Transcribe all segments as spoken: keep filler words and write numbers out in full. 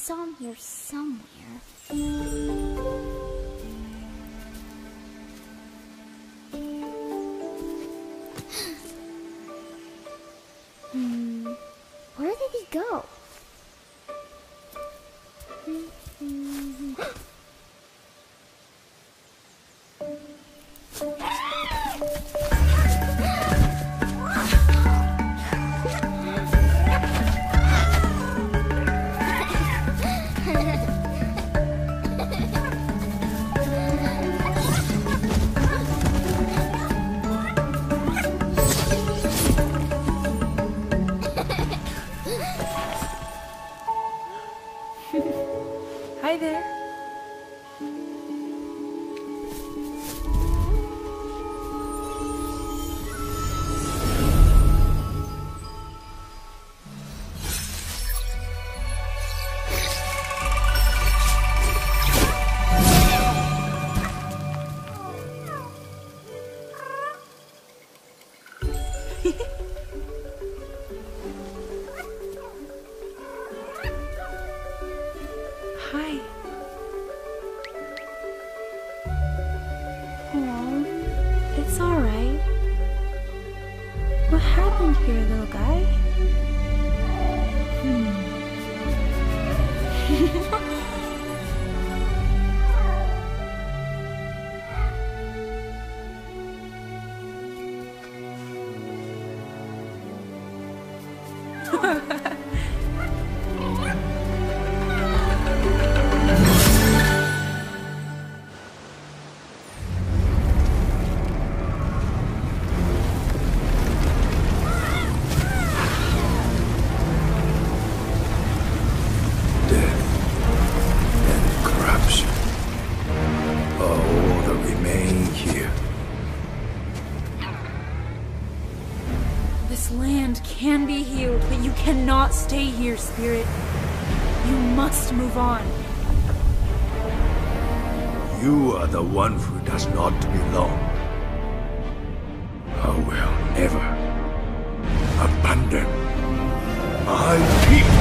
saw him here somewhere. Hmm. Where did he go? Cannot stay here, Spirit. You must move on. You are the one who does not belong. I will never abandon my people.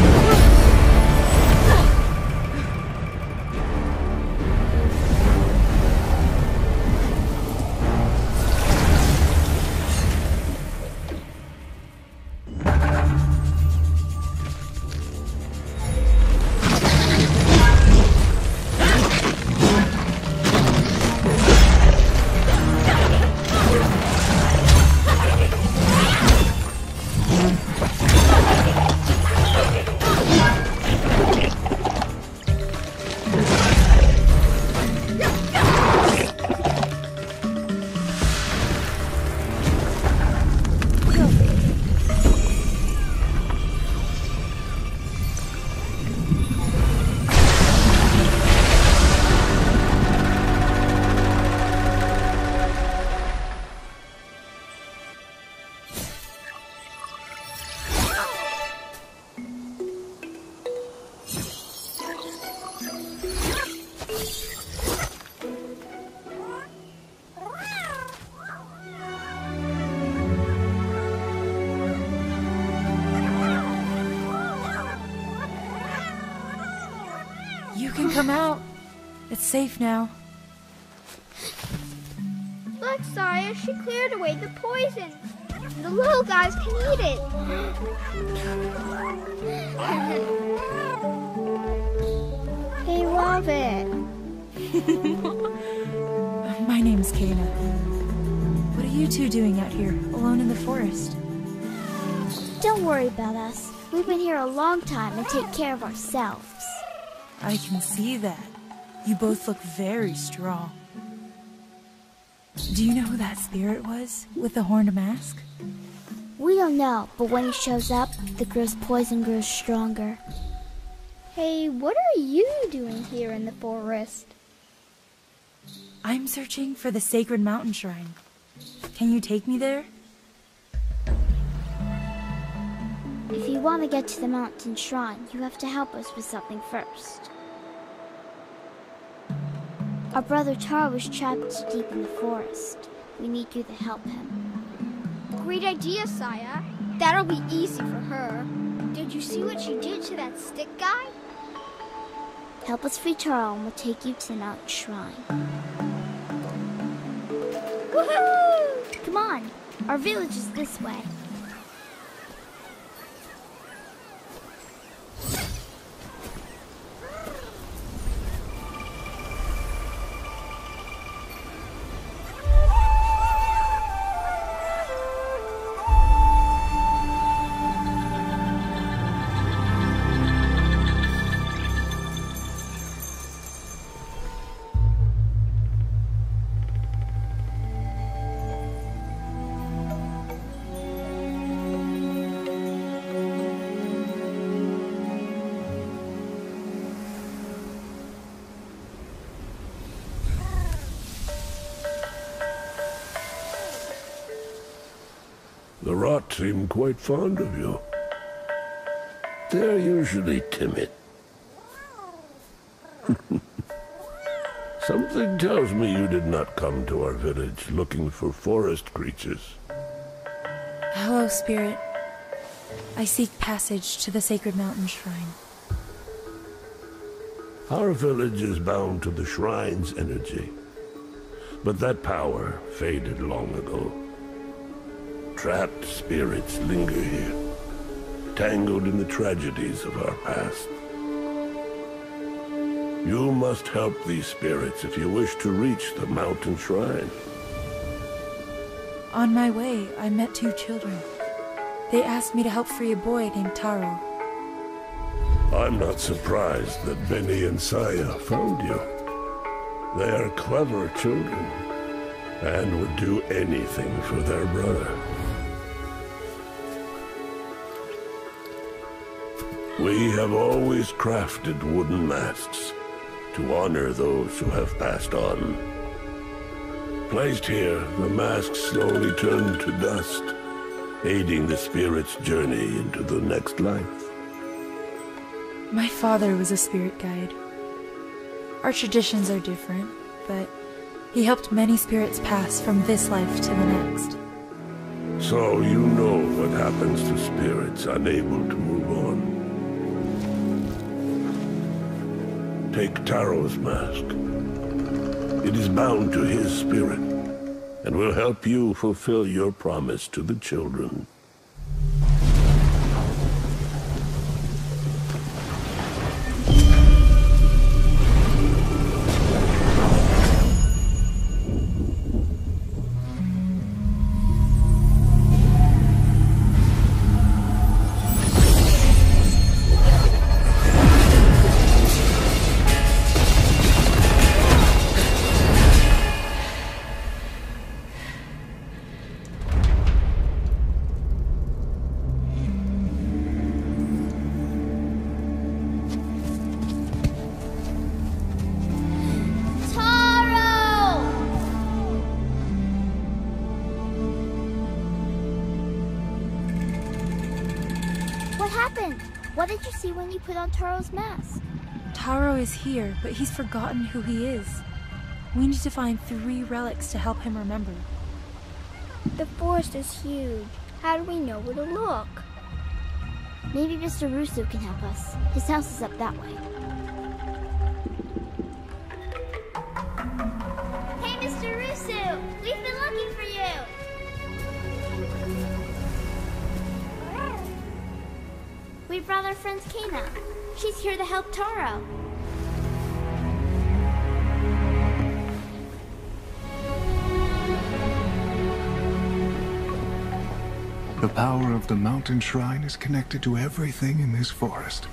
Come out. It's safe now. Look, Saya, she cleared away the poison. The little guys can eat it. They love it. My name's Kena. What are you two doing out here, alone in the forest? Don't worry about us. We've been here a long time and take care of ourselves. I can see that. You both look very strong. Do you know who that spirit was, with the horned mask? We don't know, but when he shows up, the girl's poison grows stronger. Hey, what are you doing here in the forest? I'm searching for the sacred mountain shrine. Can you take me there? If you want to get to the mountain shrine, you have to help us with something first. Our brother Taro was trapped deep in the forest. We need you to help him. Great idea, Saya. That'll be easy for her. Did you see what she did to that stick guy? Help us free Taro and we'll take you to Mount Shrine. Woohoo! Come on, our village is this way. The rot seem quite fond of you. They're usually timid. Something tells me you did not come to our village looking for forest creatures. Hello, Spirit. I seek passage to the sacred mountain shrine. Our village is bound to the shrine's energy. But that power faded long ago. Trapped spirits linger here, tangled in the tragedies of our past. You must help these spirits if you wish to reach the mountain shrine. On my way, I met two children. They asked me to help free a boy named Taro. I'm not surprised that Benny and Saya found you. They are clever children, and would do anything for their brother. We have always crafted wooden masks to honor those who have passed on. Placed here, the masks slowly turn to dust, aiding the spirit's journey into the next life. My father was a spirit guide. Our traditions are different, but he helped many spirits pass from this life to the next. So you know what happens to spirits unable to move on. Take Taro's mask. It is bound to his spirit, and will help you fulfill your promise to the children. When you put on Taro's mask. Taro is here, but he's forgotten who he is. We need to find three relics to help him remember. The forest is huge. How do we know where to look? Maybe Mister Rusu can help us. His house is up that way. Hey, Mister Rusu! We've been looking for you! We brought our friend Kena. She's here to help Taro. The power of the mountain shrine is connected to everything in this forest.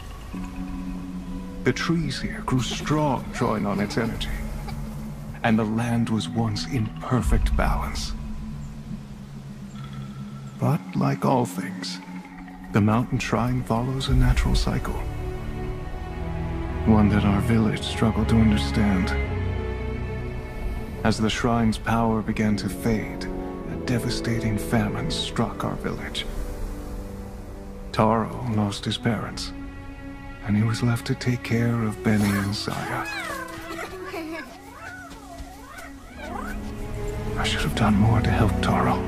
The trees here grew strong, drawing on its energy. And the land was once in perfect balance. But like all things, the mountain shrine follows a natural cycle, one that our village struggled to understand. As the shrine's power began to fade, a devastating famine struck our village. Taro lost his parents, and he was left to take care of Benny and Saya. I should have done more to help Taro.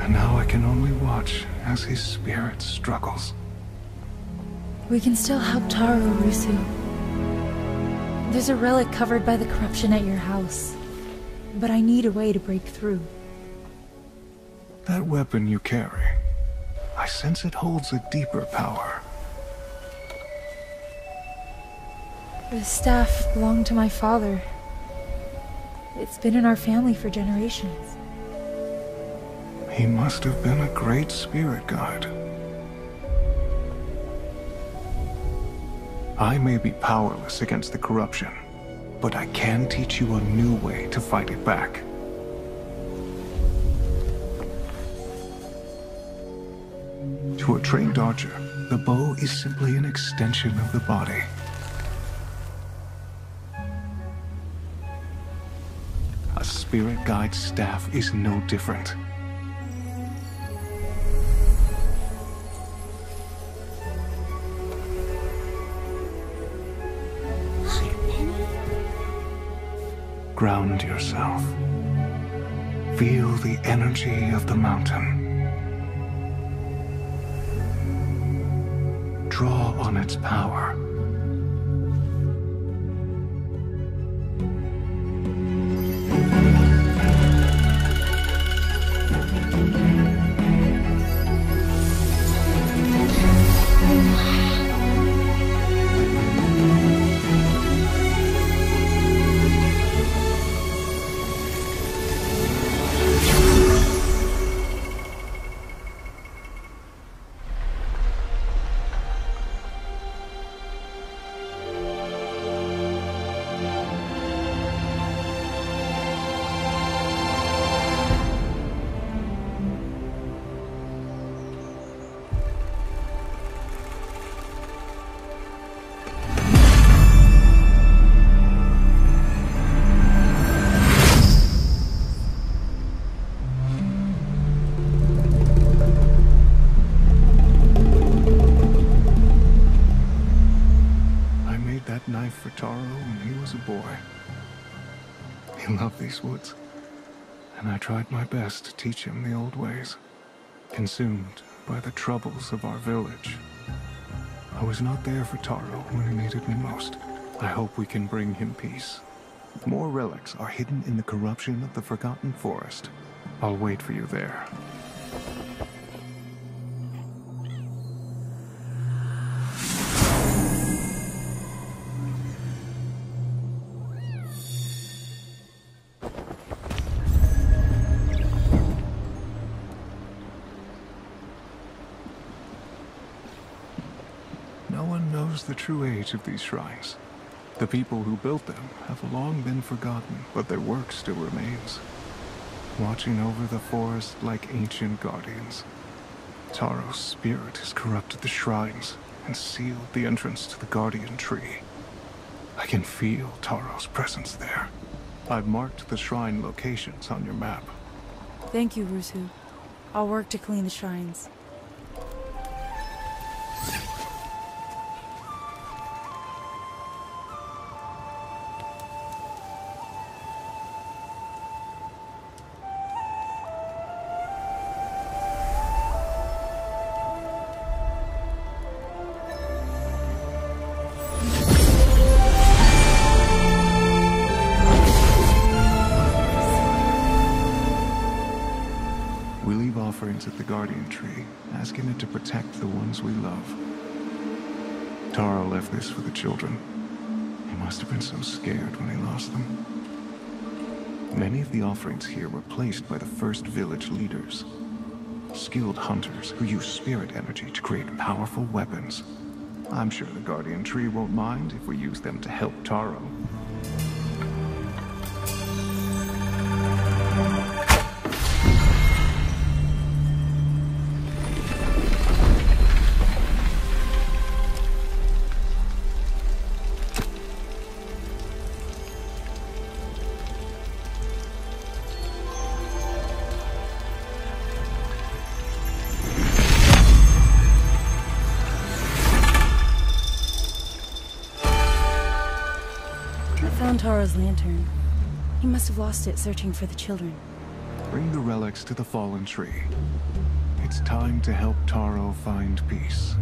And now I can only watch as his spirit struggles. We can still help Taro, Rusu. There's a relic covered by the corruption at your house, but I need a way to break through. That weapon you carry, I sense it holds a deeper power. The staff belonged to my father. It's been in our family for generations. He must have been a great spirit guide. I may be powerless against the corruption, but I can teach you a new way to fight it back. To a trained archer, the bow is simply an extension of the body. A spirit guide's staff is no different. Ground yourself. Feel the energy of the mountain. Draw on its power. Taro when he was a boy. He loved these woods, and I tried my best to teach him the old ways. Consumed by the troubles of our village, I was not there for Taro when he needed me most. I hope we can bring him peace. More relics are hidden in the corruption of the Forgotten Forest. I'll wait for you there. The true age of these shrines. The people who built them have long been forgotten, but their work still remains, watching over the forest like ancient guardians. Taro's spirit has corrupted the shrines and sealed the entrance to the guardian tree. I can feel Taro's presence there. I've marked the shrine locations on your map. Thank you, Rusu. I'll work to clean the shrines. At the guardian tree, asking it to protect the ones we love. Taro left this for the children. He must have been so scared when he lost them. Many of the offerings here were placed by the first village leaders, skilled hunters who used spirit energy to create powerful weapons. I'm sure the guardian tree won't mind if we use them to help Taro. Taro's lantern. He must have lost it searching for the children. Bring the relics to the fallen tree. It's time to help Taro find peace.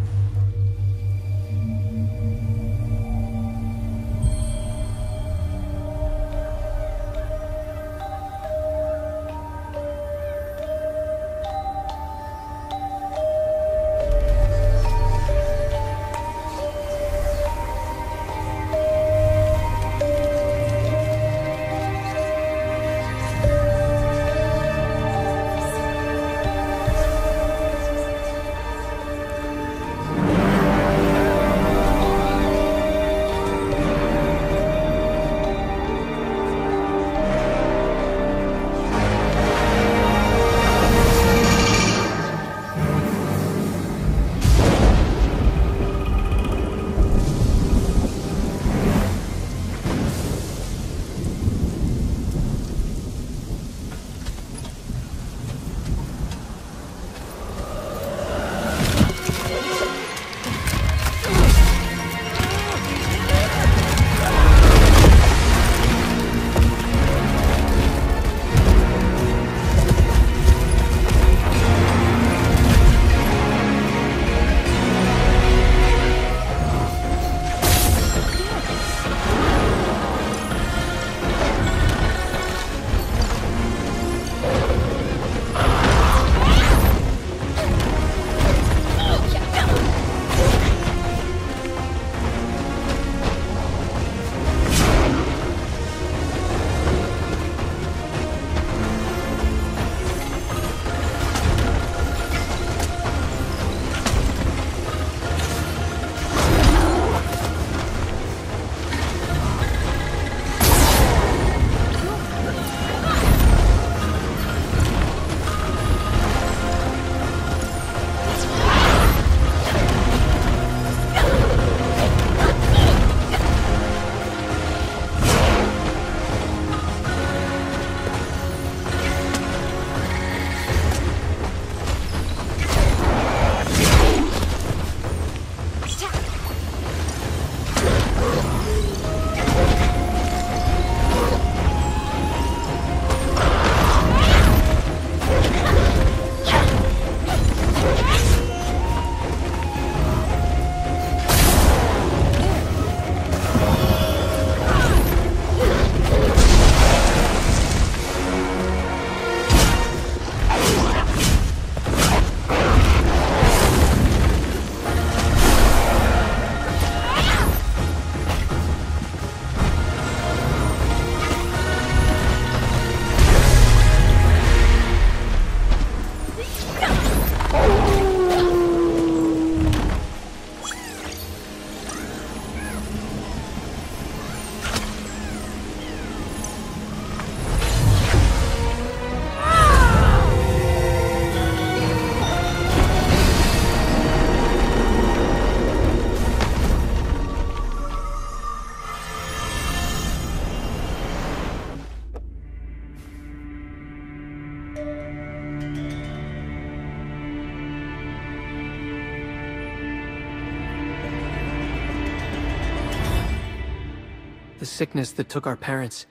sickness that took our parents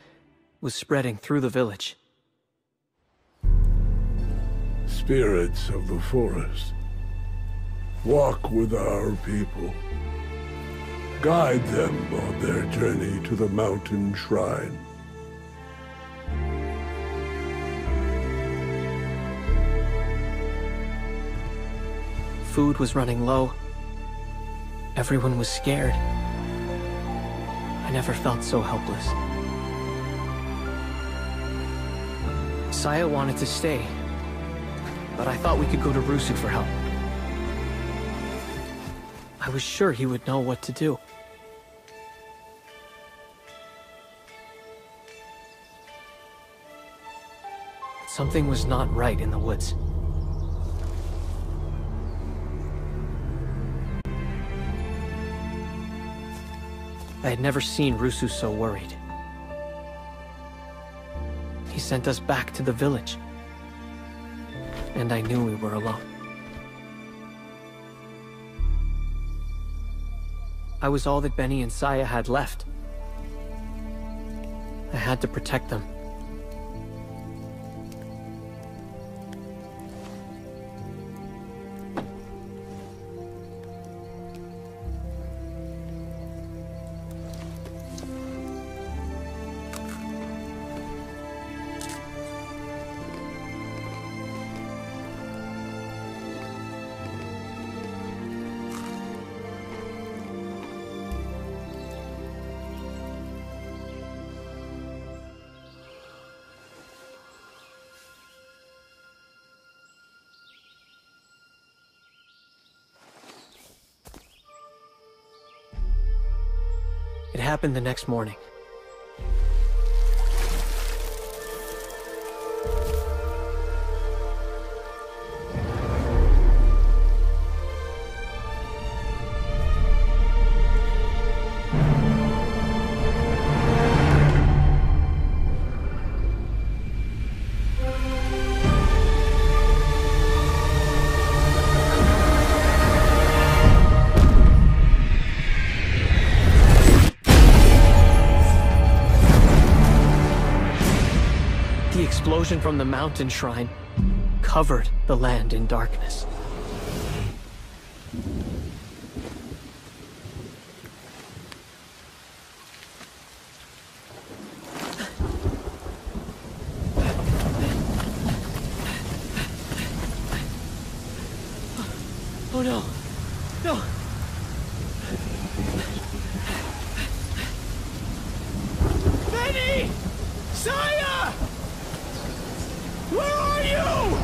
was spreading through the village. Spirits of the forest, walk with our people. Guide them on their journey to the mountain shrine. Food was running low. Everyone was scared. I never felt so helpless. Saya wanted to stay, but I thought we could go to Rusu for help. I was sure he would know what to do. But something was not right in the woods. I had never seen Rusu so worried. He sent us back to the village. And I knew we were alone. I was all that Benny and Saya had left. I had to protect them. It happened the next morning. The explosion from the mountain shrine covered the land in darkness. Oh no! No! Benny! Saya! Where are you?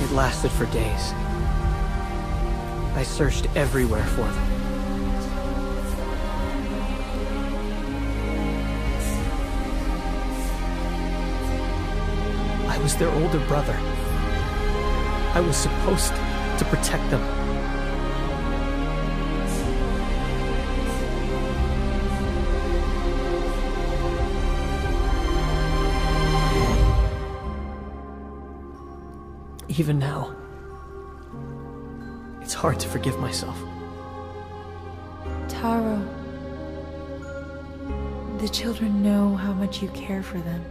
It lasted for days. I searched everywhere for them. I was their older brother. I was supposed to protect them. Even now, it's hard to forgive myself. Taro, the children know how much you care for them.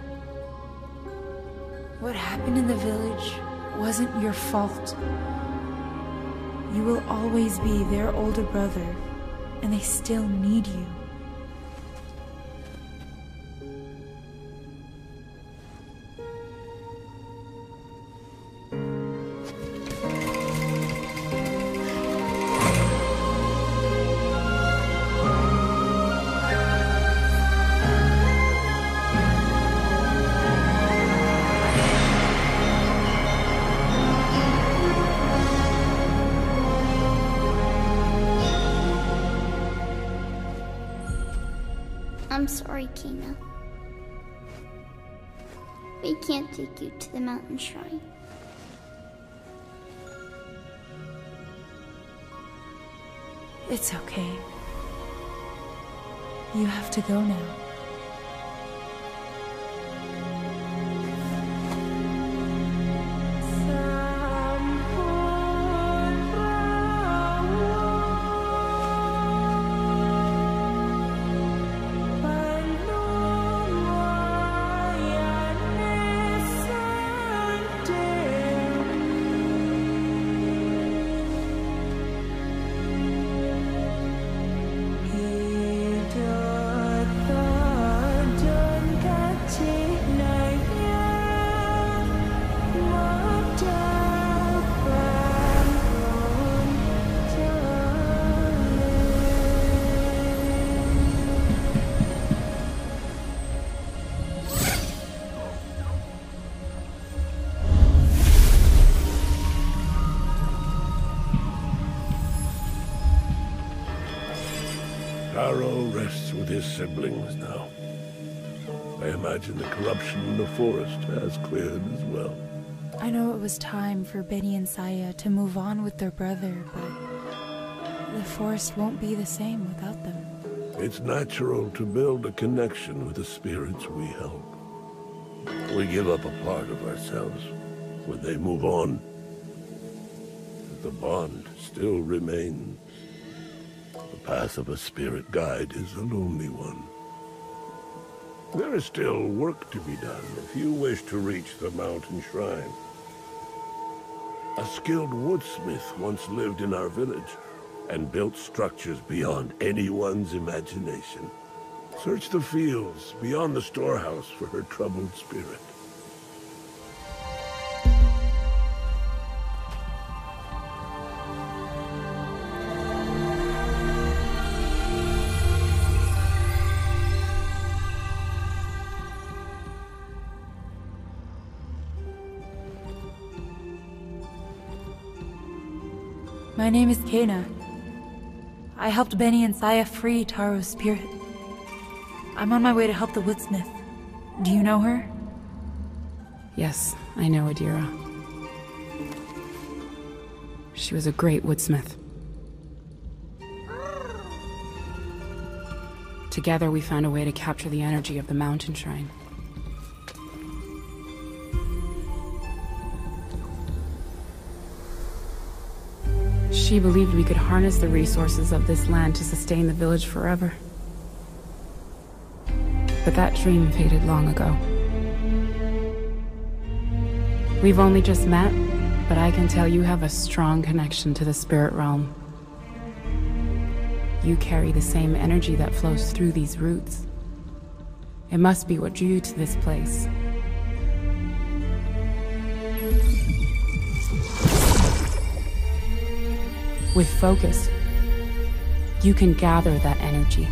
What happened in the village wasn't your fault. You will always be their older brother, and they still need you. I'm sorry, Kena. We can't take you to the mountain shrine. It's okay. You have to go now. Taro rests with his siblings now. I imagine the corruption in the forest has cleared as well. I know it was time for Benny and Saya to move on with their brother, but the forest won't be the same without them. It's natural to build a connection with the spirits we help. We give up a part of ourselves when they move on. But the bond still remains. The path of a spirit guide is a lonely one. There is still work to be done if you wish to reach the mountain shrine. A skilled woodsmith once lived in our village and built structures beyond anyone's imagination. Search the fields beyond the storehouse for her troubled spirit. My name is Kena. I helped Benny and Saya free Taro's spirit. I'm on my way to help the woodsmith. Do you know her? Yes, I know Adira. She was a great woodsmith. Together we found a way to capture the energy of the mountain shrine. She believed we could harness the resources of this land to sustain the village forever. But that dream faded long ago. We've only just met, but I can tell you have a strong connection to the spirit realm. You carry the same energy that flows through these roots. It must be what drew you to this place. With focus, you can gather that energy.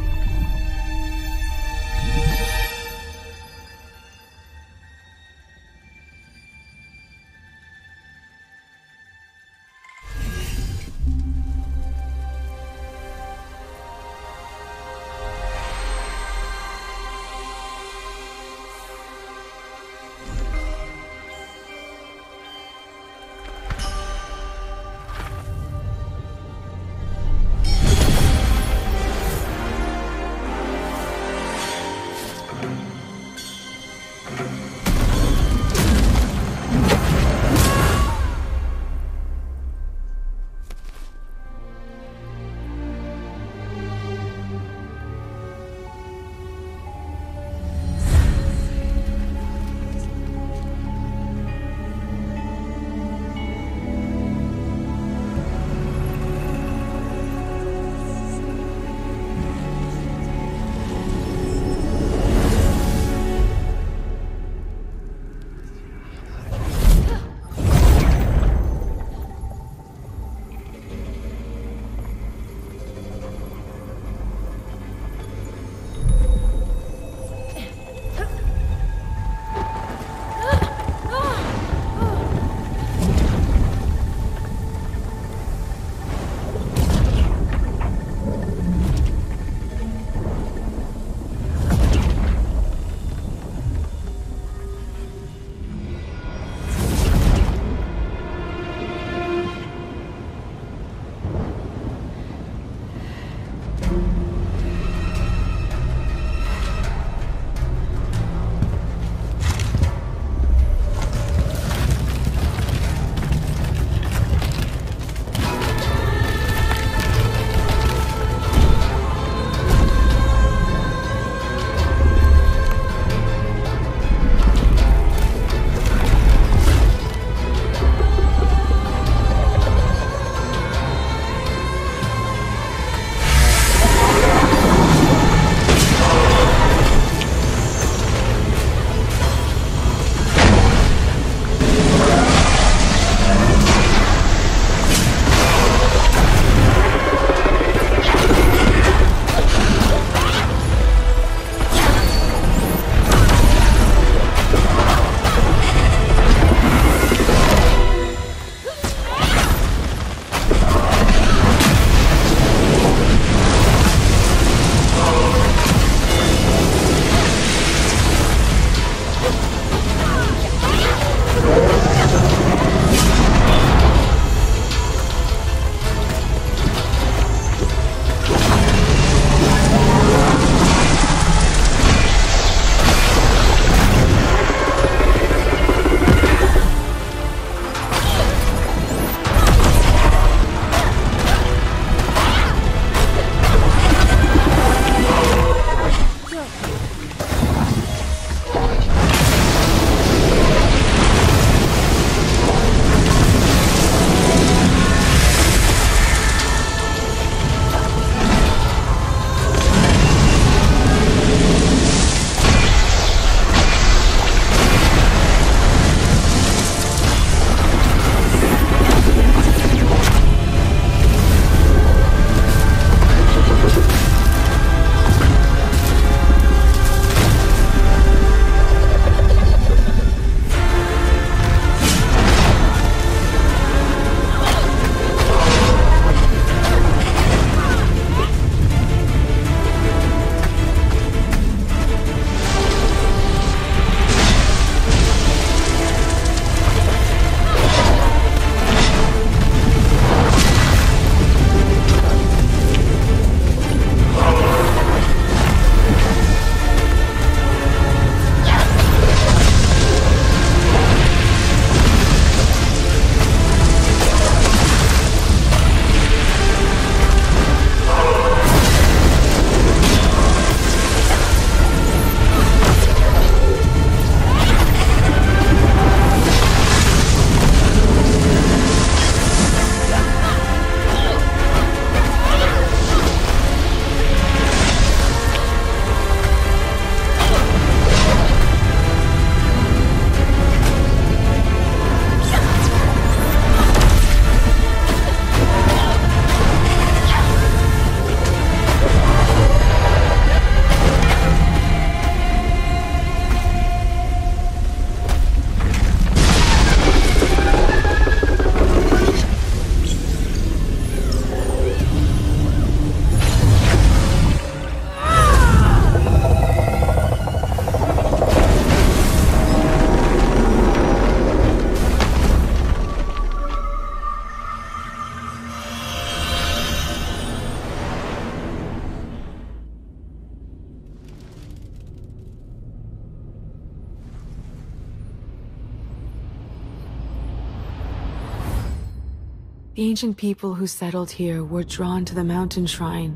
The ancient people who settled here were drawn to the mountain shrine.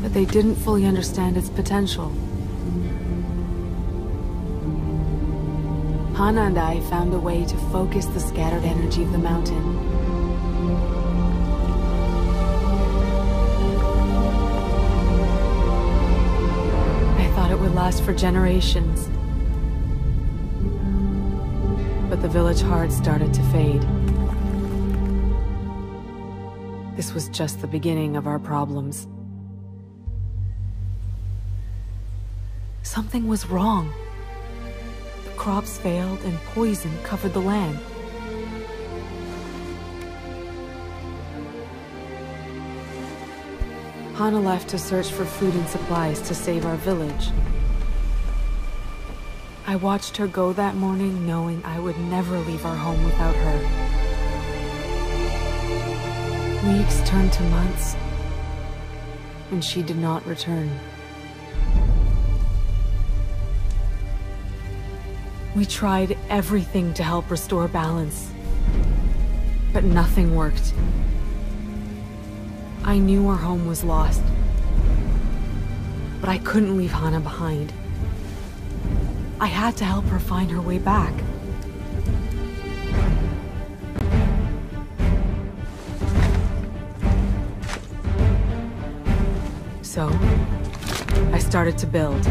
But they didn't fully understand its potential. Hana and I found a way to focus the scattered energy of the mountain. Would last for generations. But the village heart started to fade. This was just the beginning of our problems. Something was wrong. The crops failed and poison covered the land. Hana left to search for food and supplies to save our village. I watched her go that morning, knowing I would never leave our home without her. Weeks turned to months, and she did not return. We tried everything to help restore balance, but nothing worked. I knew our home was lost, but I couldn't leave Hana behind. I had to help her find her way back. So, I started to build.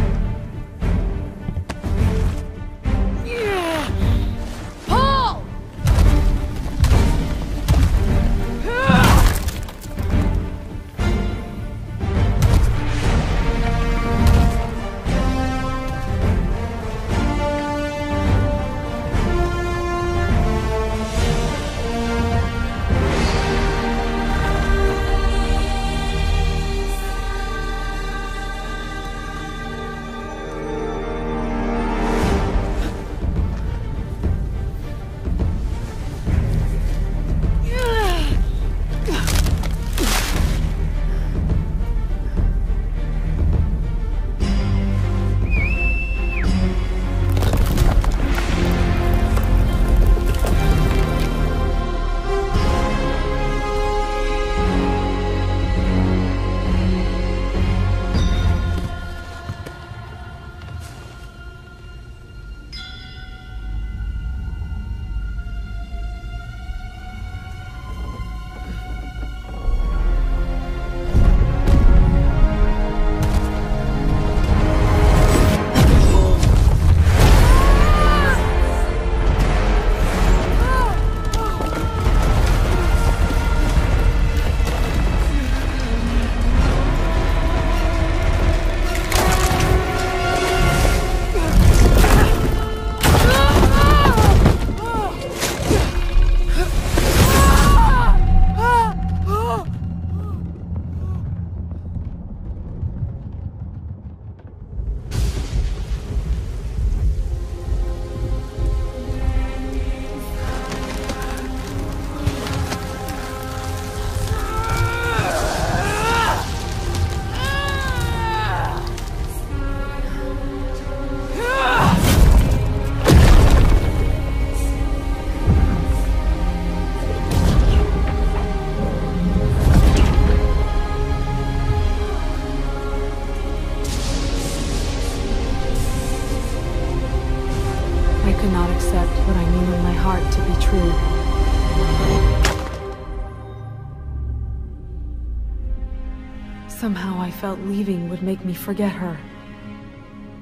Somehow I felt leaving would make me forget her.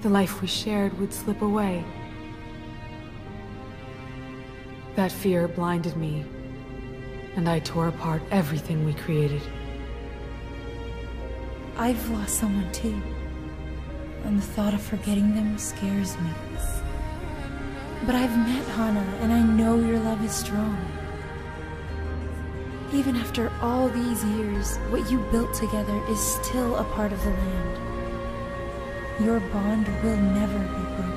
The life we shared would slip away. That fear blinded me, and I tore apart everything we created. I've lost someone too, and the thought of forgetting them scares me. But I've met Hana, and I know your love is strong. Even after all these years, what you built together is still a part of the land. Your bond will never be broken.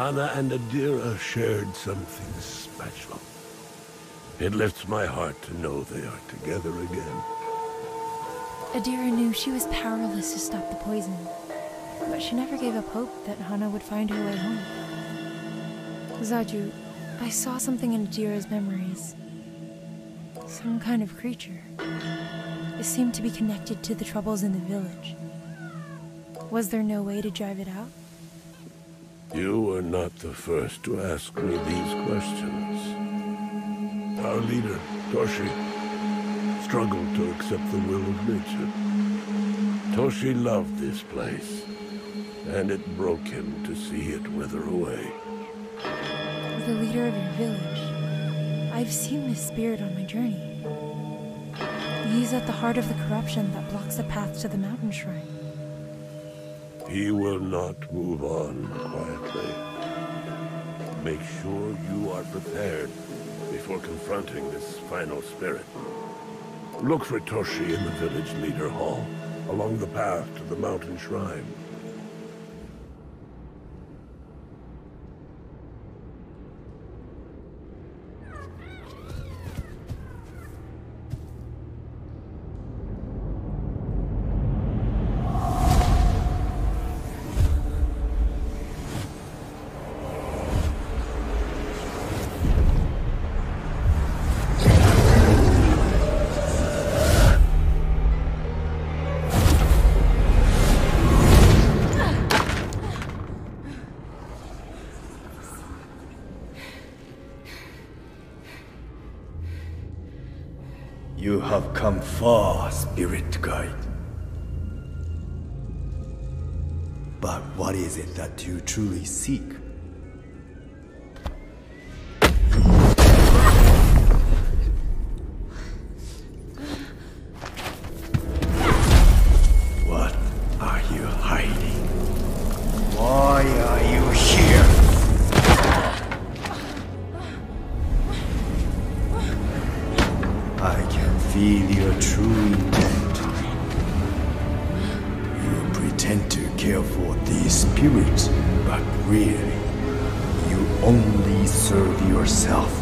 Hana and Adira shared something special. It lifts my heart to know they are together again. Adira knew she was powerless to stop the poison, but she never gave up hope that Hana would find her way home. Zaju, I saw something in Adira's memories. Some kind of creature. It seemed to be connected to the troubles in the village. Was there no way to drive it out? You were not the first to ask me these questions. Our leader, Toshi, struggled to accept the will of nature. Toshi loved this place, and it broke him to see it wither away. The leader of your village. I've seen this spirit on my journey. He's at the heart of the corruption that blocks the path to the mountain shrine. He will not move on quietly. Make sure you are prepared before confronting this final spirit. Look for Toshi in the village leader hall, along the path to the mountain shrine. You have come far, Spirit Guide. But what is it that you truly seek? What are you hiding? Why are you here? I can feel your true intent. You pretend to care for these spirits, but really, you only serve yourself.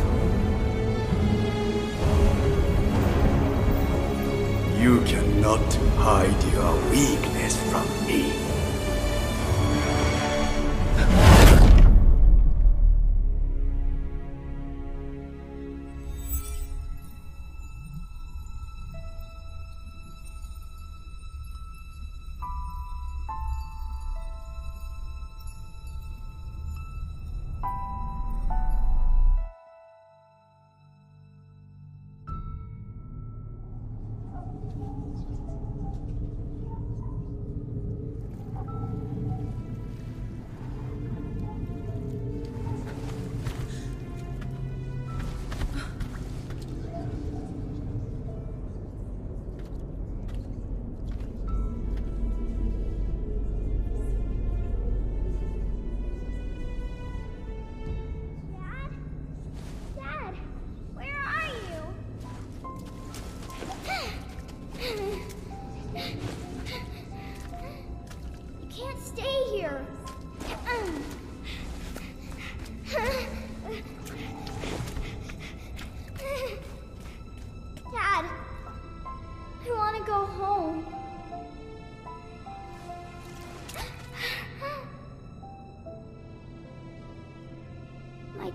You cannot hide your weakness from me.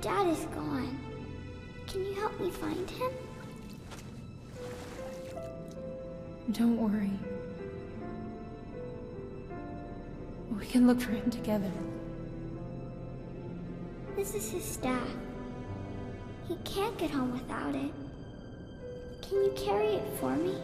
Dad is gone. Can you help me find him? Don't worry. We can look for him together. This is his staff. He can't get home without it. Can you carry it for me?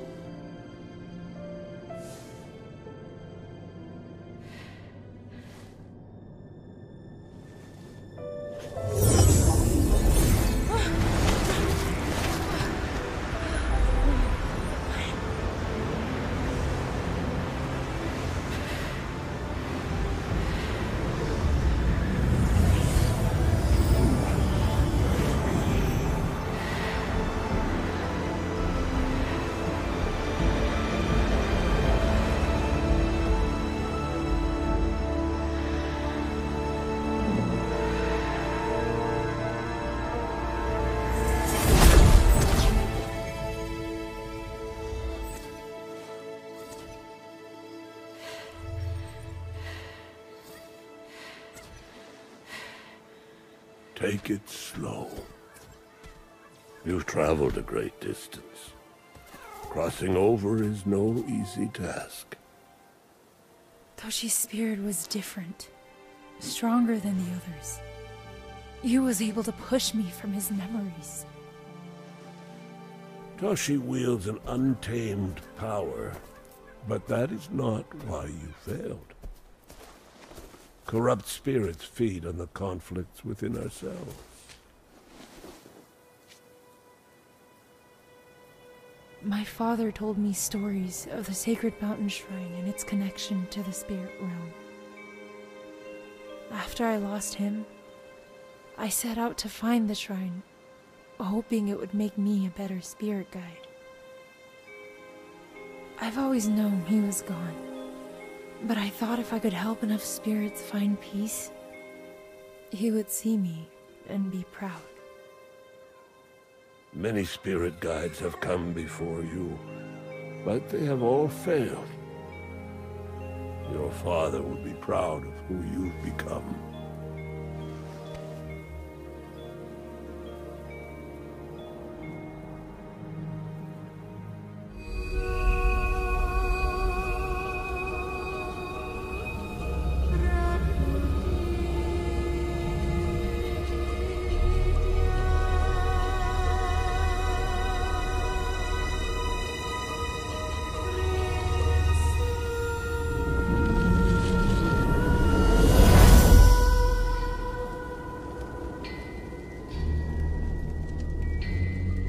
Take it slow. You've traveled a great distance. Crossing over is no easy task. Toshi's spirit was different, stronger than the others. You was able to push me from his memories. Toshi wields an untamed power, but that is not why you failed. Corrupt spirits feed on the conflicts within ourselves. My father told me stories of the sacred mountain shrine and its connection to the spirit realm. After I lost him, I set out to find the shrine, hoping it would make me a better spirit guide. I've always known he was gone, but I thought if I could help enough spirits find peace, he would see me and be proud. Many spirit guides have come before you, but they have all failed. Your father would be proud of who you've become.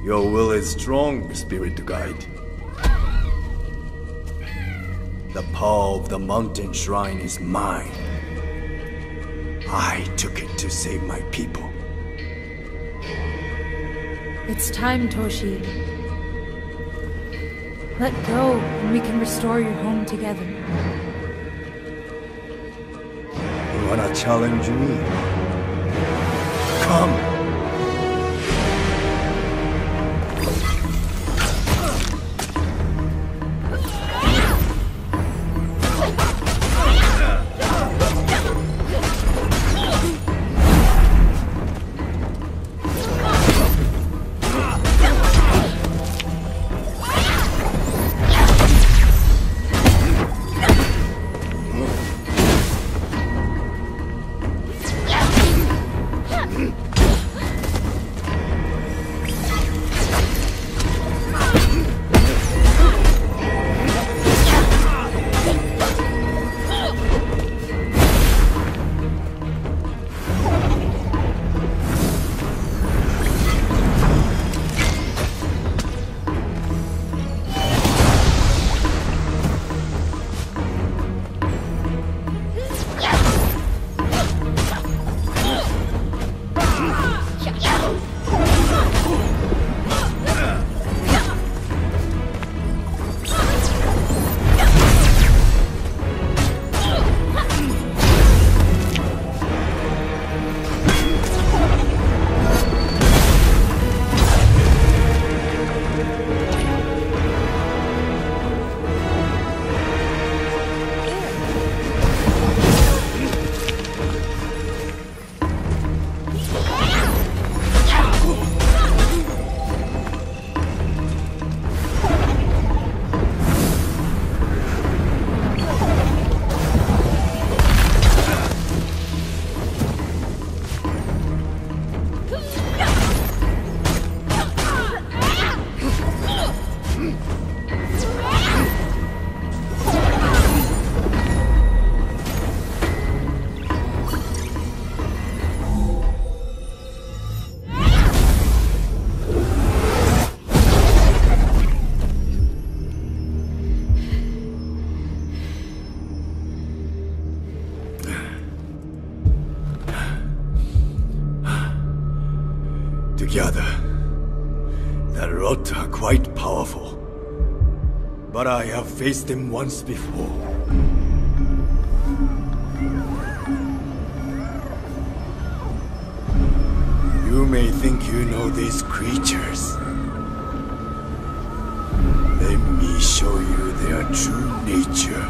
Your will is strong, spirit to guide. The power of the mountain shrine is mine. I took it to save my people. It's time, Toshi. Let go, and we can restore your home together. You wanna challenge me? Come! Together, the rods are quite powerful, but I have faced them once before. You may think you know these creatures. Let me show you their true nature.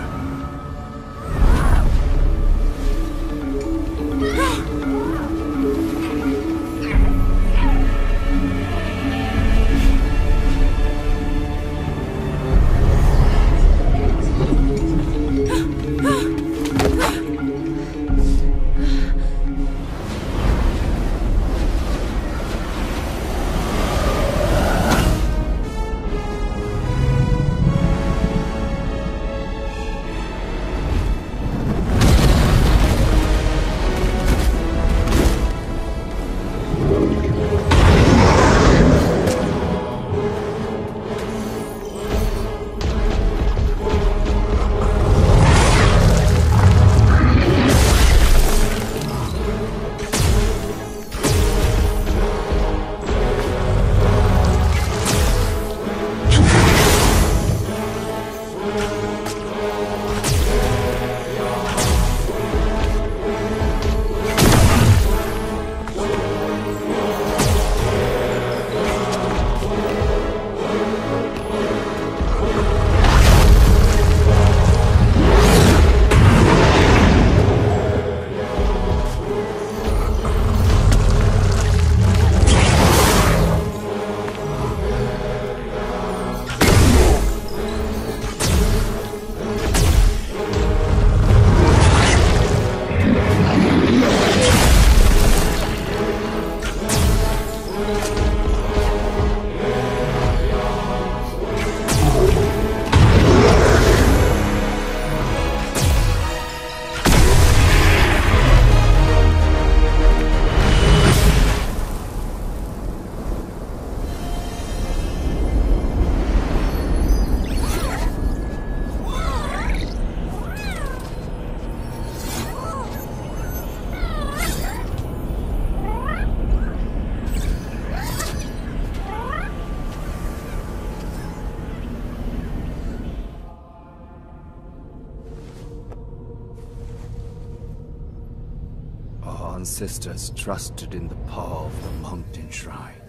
Sisters trusted in the power of the mountain shrine.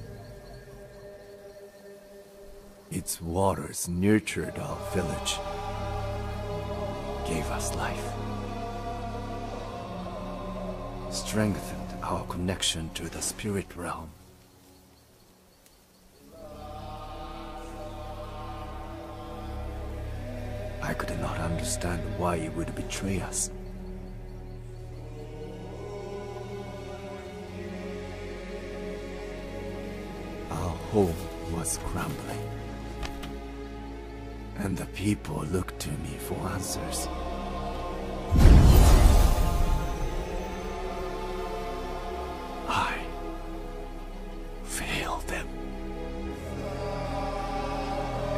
Its waters nurtured our village, gave us life, strengthened our connection to the spirit realm. I could not understand why it would betray us. Home was crumbling, and the people looked to me for answers. I failed them,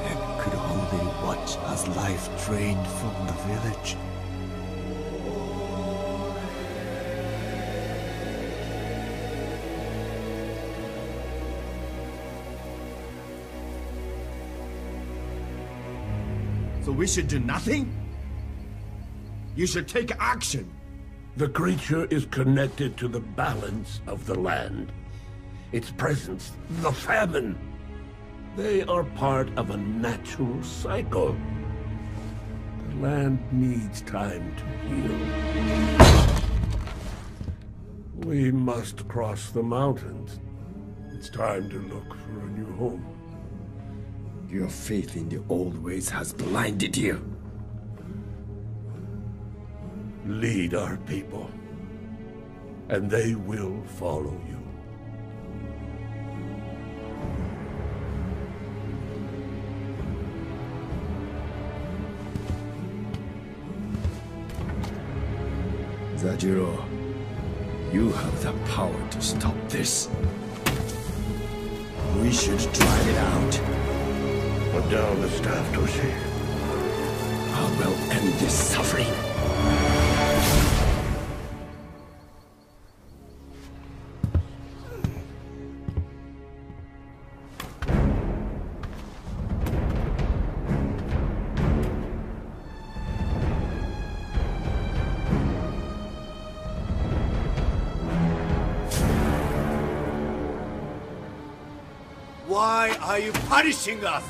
and could only watch as life drained from the village. We should do nothing? You should take action. The creature is connected to the balance of the land. Its presence, the famine. They are part of a natural cycle. The land needs time to heal. We must cross the mountains. It's time to look for a new home. Your faith in the old ways has blinded you. Lead our people, and they will follow you. Zajuro, you have the power to stop this. We should drive it out. Put down the staff, Toshi. I will end this suffering. Why are you punishing us?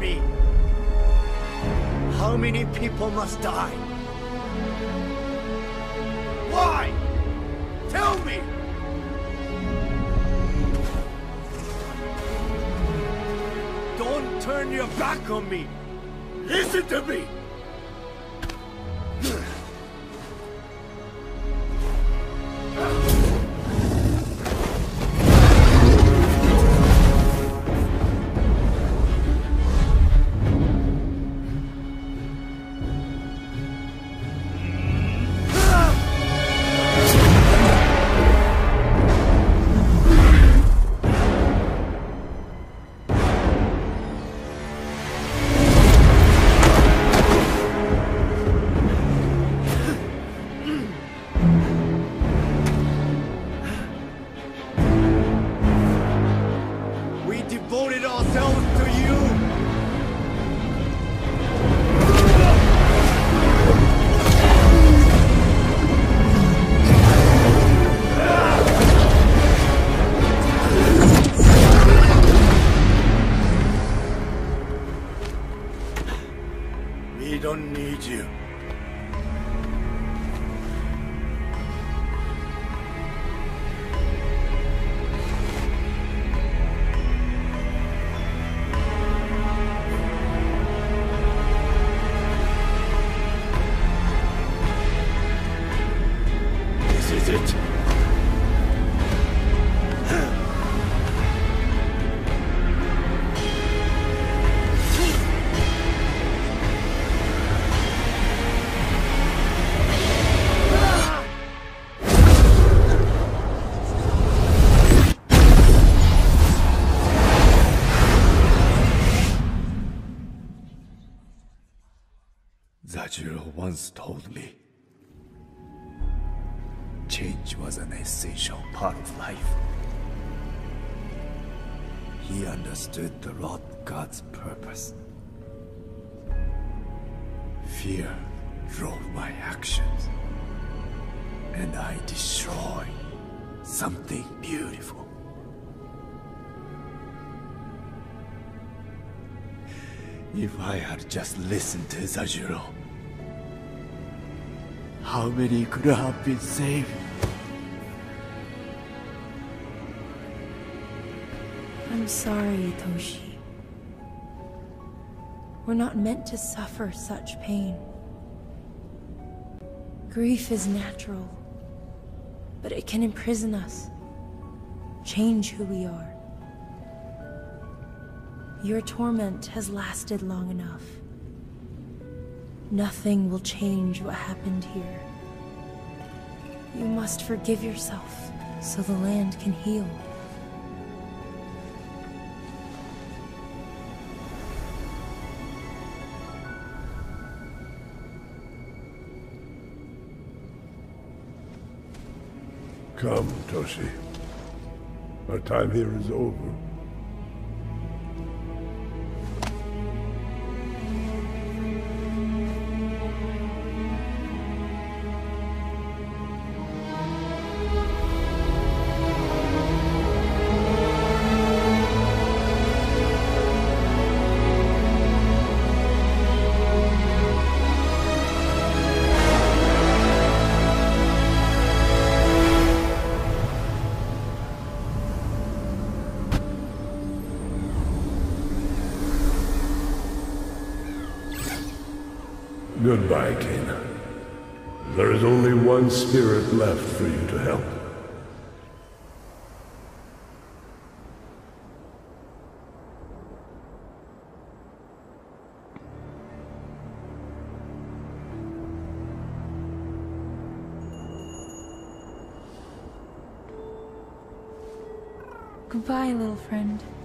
Me. How many people must die? Why? Tell me! Don't turn your back on me! Listen to me! once told me. Change was an essential part of life. He understood the Lord God's purpose. Fear drove my actions, and I destroyed something beautiful. If I had just listened to Zajuro, how many could have been saved? I'm sorry, Itoshi. We're not meant to suffer such pain. Grief is natural, but it can imprison us, change who we are. Your torment has lasted long enough. Nothing will change what happened here. You must forgive yourself so the land can heal. Come, Toshi. Our time here is over. Goodbye, Kena. There is only one spirit left for you to help. Goodbye, little friend.